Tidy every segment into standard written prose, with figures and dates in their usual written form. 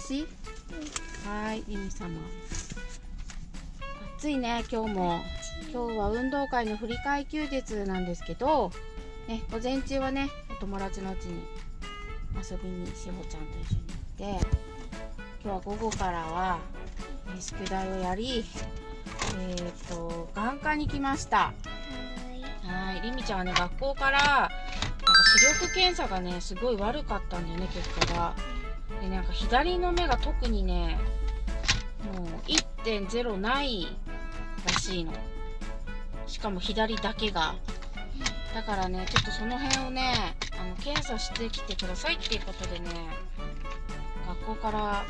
しい？はい、ゆみ様。暑いね、今日も。今日は運動会の振り替え休日なんですけど、ね、午前中はね、お友達の家に遊びにしほちゃんと一緒に行って、今日は午後からは宿題をやり、眼科に来ました。はい、りみちゃんはね、学校から視力検査がね、すごい悪かったんだよね、結果が。で、なんか左の目が特にね、もう 1.0 ないらしいの。しかも左だけが。だからね、ちょっとその辺をね、検査してきてくださいっていうことでね、学校から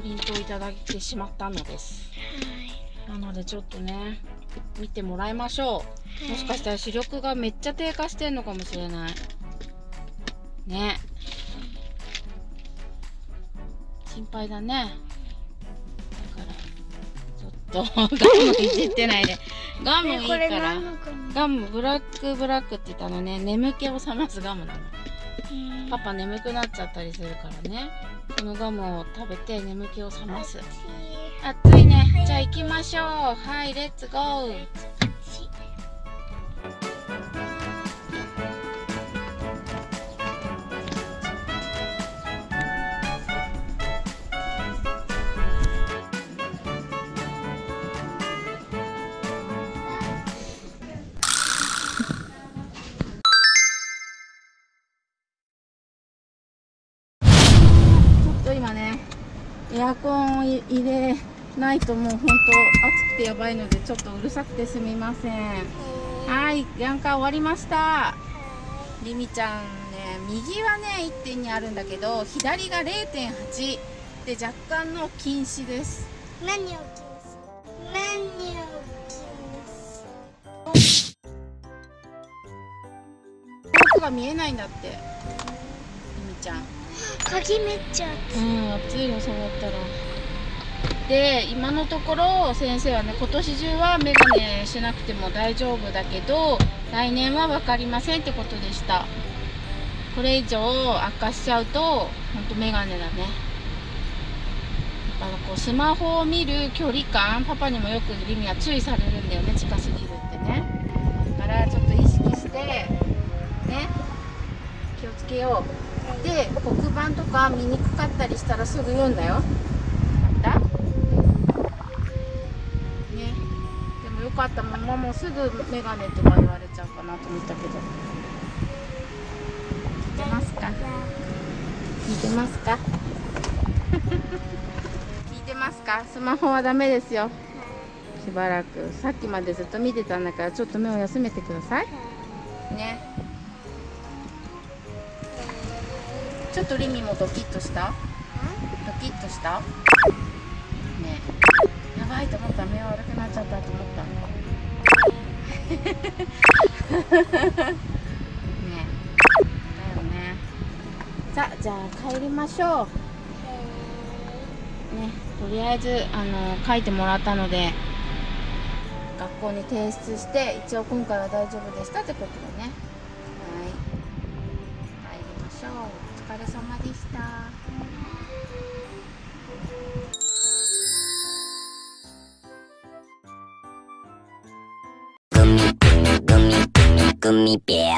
プリントをいただいてしまったのです。なのでちょっとね、見てもらいましょう。もしかしたら視力がめっちゃ低下してんのかもしれない。ね。心配だね。だから、ちょっとガムいじってないで。ガムいいから。ガム、ブラックって言ったのね、眠気を覚ますガムなの。パパ眠くなっちゃったりするからね。このガムを食べて眠気を覚ます。暑いね。じゃあ行きましょう。はい、レッツゴー。ちょっと今ね、エアコンを入れないともうほんと暑くてやばいので、ちょっとうるさくてすみません。はい、眼科終わりました。りみちゃんね、右はね 1.2 あるんだけど、左が 0.8 で若干の近視です。何を近視？奥が見えないんだって、りみちゃん。鍵めっちゃ暑い。うん、暑いの、触ったら。で、今のところ先生はね、今年中は眼鏡しなくても大丈夫だけど、来年は分かりませんってことでした。これ以上悪化しちゃうとほんと眼鏡だね。だからこうスマホを見る距離感、パパにもよくりみは注意されるんだよね、近すぎるってね。だからちょっと意識してね、気をつけよう。で、黒板とか見にくかったりしたらすぐ読んだよ。だね。でもよかった、ママもすぐメガネとか言われちゃうかなと思ったけど。聞いてますか？聞いてますか？聞いてますか？スマホはダメですよ。しばらく。さっきまでずっと見てたんだから、ちょっと目を休めてください。ね。ちょっとりみもドキッとした？ドキッとした？ねえ、やばいと思った。目悪くなっちゃったと思ったねえ、だよね。さあ、じゃあ帰りましょうね。とりあえず書いてもらったので学校に提出して、一応今回は大丈夫でしたってことでね。お疲れ様でした。グミグミグミベア。